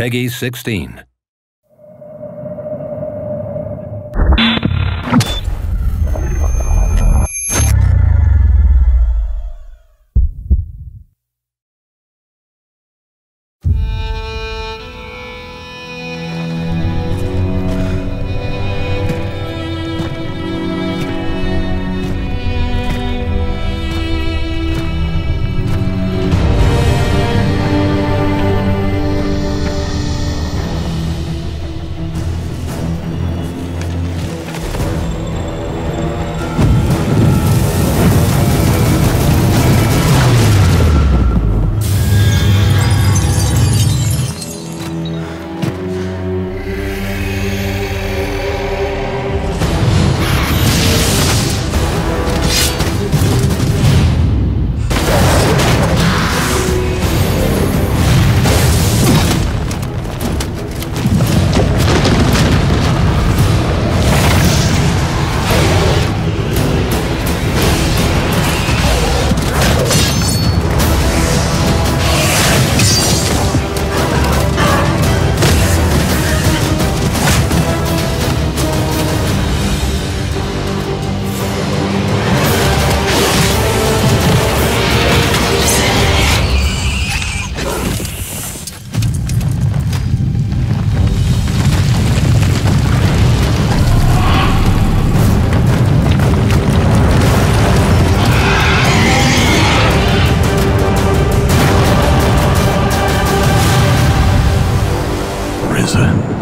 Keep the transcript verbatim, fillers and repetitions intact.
Peggy sixteen. Listen.